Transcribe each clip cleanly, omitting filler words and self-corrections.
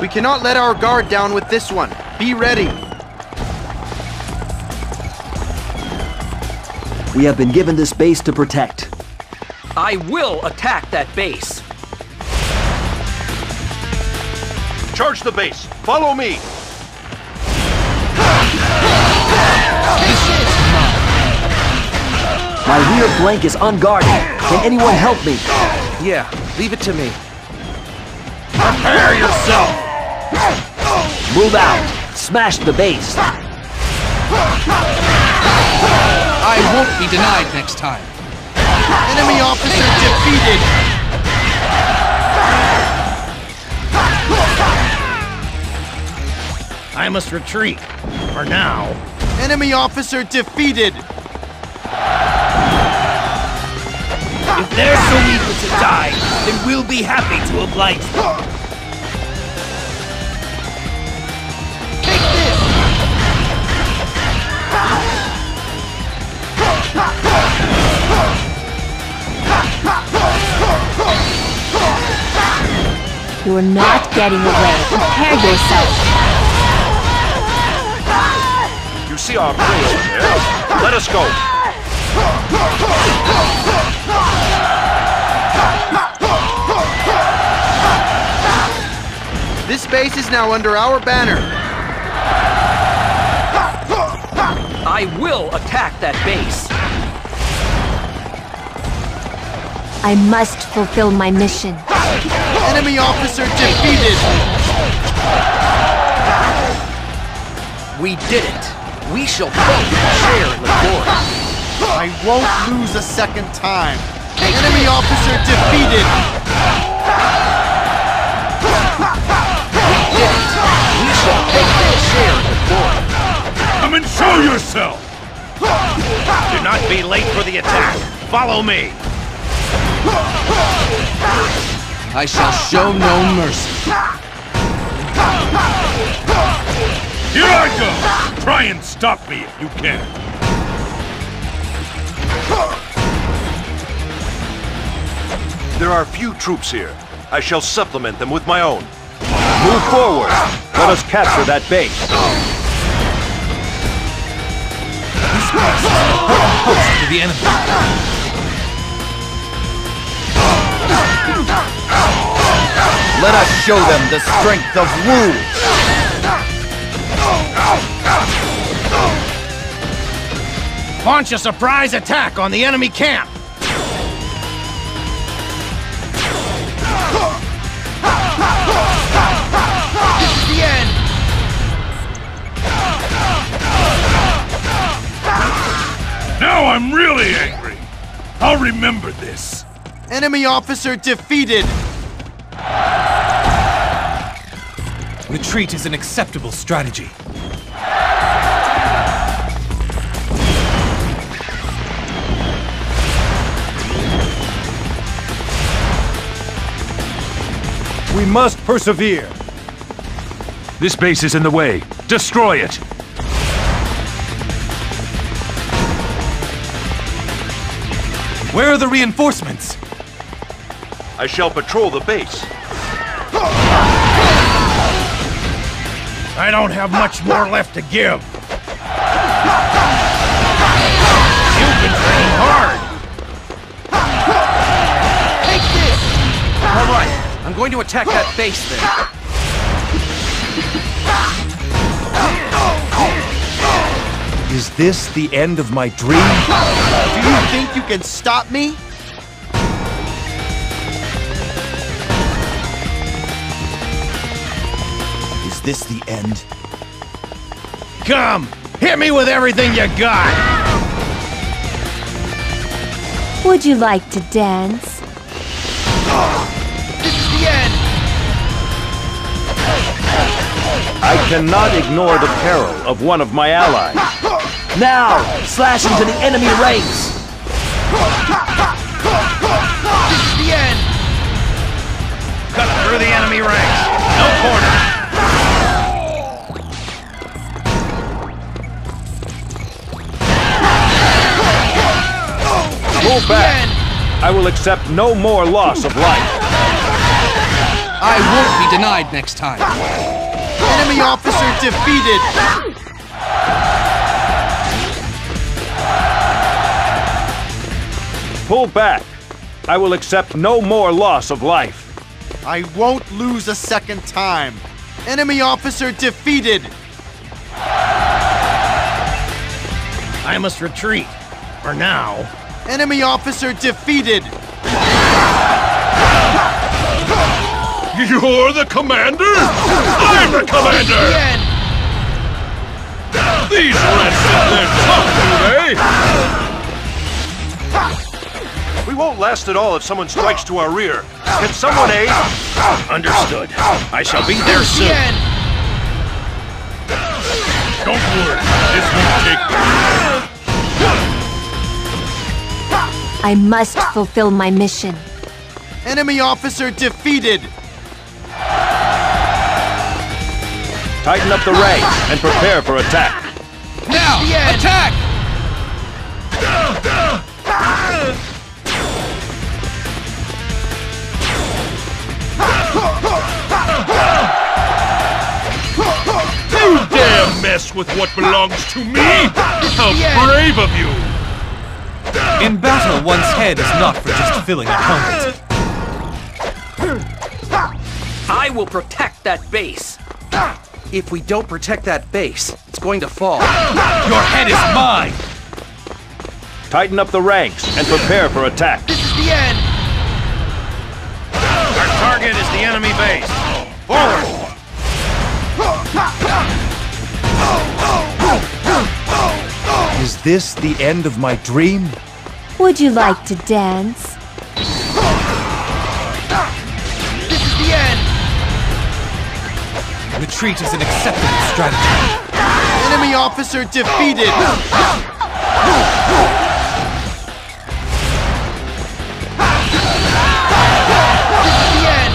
We cannot let our guard down with this one. Be ready. We have been given this base to protect. I will attack that base. Charge the base. Follow me. My rear flank is unguarded. Can anyone help me? Yeah, leave it to me. Prepare yourself. Move out! Smash the base! I won't be denied next time. Enemy officer defeated! I must retreat. For now. Enemy officer defeated! If they're so eager to die, then we'll be happy to oblige them. You are not getting away. Prepare yourself. You see our place there? Let us go. This base is now under our banner. I will attack that base. I must fulfill my mission. Enemy officer defeated! We did it! We shall both share the glory! I won't lose a second time! Enemy officer defeated! We did it! We shall both share the glory! Come and show yourself! Do not be late for the attack! Follow me! I shall show no mercy. Here I go! Try and stop me if you can. There are few troops here. I shall supplement them with my own. Move forward. Let us capture that base. This base is an important post to the enemy. Let us show them the strength of Wu! Launch a surprise attack on the enemy camp! This is the end! Now I'm really angry! I'll remember this! Enemy officer defeated! Retreat is an acceptable strategy. We must persevere. This base is in the way. Destroy it! Where are the reinforcements? I shall patrol the base. I don't have much more left to give. You've been training hard. Take this! All right, I'm going to attack that base then. Is this the end of my dream? Do you think you can stop me? Is this the end? Come! Hit me with everything you got! Would you like to dance? This is the end! I cannot ignore the peril of one of my allies. Now! Slash into the enemy ranks! This is the end! Cut through the enemy ranks! No corners! Pull back. I will accept no more loss of life. I won't be denied next time. Enemy officer defeated. Pull back. I will accept no more loss of life. I won't lose a second time. Enemy officer defeated. I must retreat. For now. Enemy officer defeated! You're the commander? I'm the commander! These rats have their tough today! We won't last at all if someone strikes to our rear. Can someone aid? Understood. I shall be there soon. Don't worry, this won't take long. I must fulfill my mission. Enemy officer defeated! Tighten up the ranks and prepare for attack. Now, attack! You dare mess with what belongs to me? How brave of you! In battle, one's head is not for just filling a helmet. I will protect that base. If we don't protect that base, it's going to fall. Your head is mine! Tighten up the ranks and prepare for attack. This is the end! Our target is the enemy base. Forward! Is this the end of my dream? Would you like to dance? This is the end! Retreat is an acceptable strategy. Enemy officer defeated! This is the end!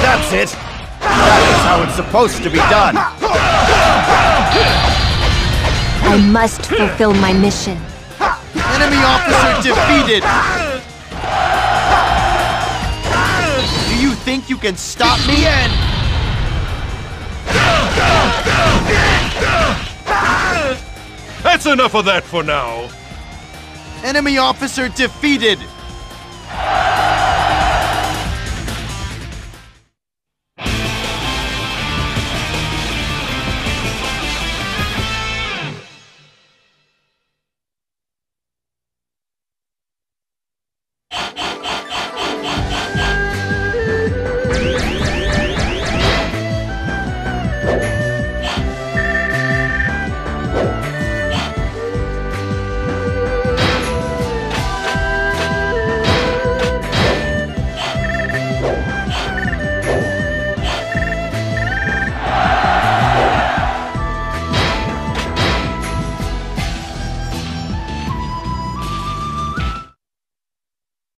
That's it! That is how it's supposed to be done! I must fulfill my mission. Enemy officer defeated! Do you think you can stop me? That's enough of that for now. Enemy officer defeated!